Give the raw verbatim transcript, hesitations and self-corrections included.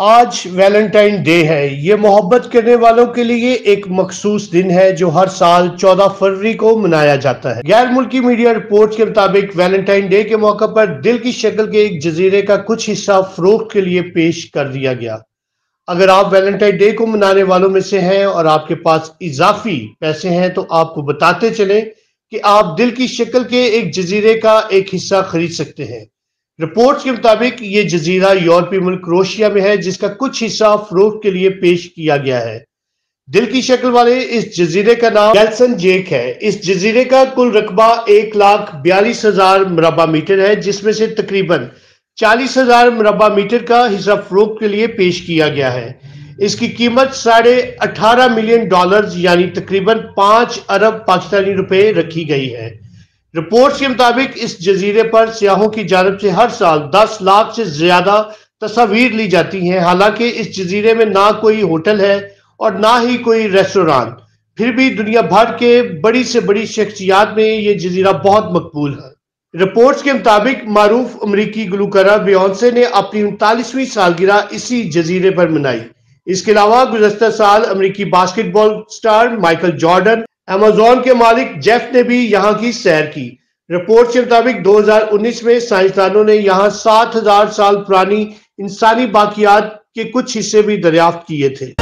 आज Valentine day है। ये मोहब्बत करने वालों के लिए एक मखसूस दिन है जो हर साल चौदह फरवरी को मनाया जाता है। गैर मुल्की मीडिया रिपोर्ट के मुताबिक वैलेंटाइन डे के मौके पर दिल की शक्ल के एक जजीरे का कुछ हिस्सा फरोख्त के लिए पेश कर दिया गया। अगर आप वैलेंटाइन डे को मनाने वालों में से हैं और आपके पास इजाफी पैसे हैं तो आपको बताते चलें कि आप दिल की शक्ल के एक जजीरे का एक हिस्सा खरीद सकते हैं। रिपोर्ट्स के मुताबिक ये जजीरा यूरोपीय मुल्क क्रोएशिया में है, जिसका कुछ हिस्सा फरोख्त के लिए पेश किया गया है। दिल की शक्ल वाले इस जजीरे का नाम गैलेशन्जैक है। इस जजीरे का कुल रकबा एक लाख बयालीस हजार मरबा मीटर है, जिसमें से तकरीबन चालीस हजार मरबा मीटर का हिस्सा फरोख्त के लिए पेश किया गया है। इसकी कीमत साढ़े अठारह मिलियन डॉलर यानी तकरीबन पांच अरब पाकिस्तानी रुपए रखी गई है। रिपोर्ट्स के मुताबिक इस जजीरे पर सियाहों की जानिब से हर साल दस लाख से ज्यादा तस्वीर ली जाती हैं। हालांकि इस जजीरे में ना कोई होटल है और ना ही कोई रेस्टोरेंट, फिर भी दुनिया भर के बड़ी से बड़ी शख्सियात में ये जजीरा बहुत मकबूल है। रिपोर्ट्स के मुताबिक मारूफ अमरीकी गुलूकारा बियोंसे ने अपनी उनतालीसवीं सालगिरह इसी जजीरे पर मनाई। इसके अलावा गुज़श्ता साल अमरीकी basketball star Michael Jordan, Amazon के मालिक जेफ ने भी यहाँ की सैर की। रिपोर्ट के मुताबिक दो हज़ार उन्नीस में साइंसदानों ने यहाँ सात हज़ार साल पुरानी इंसानी बाकियात के कुछ हिस्से भी दरियाफ्त किए थे।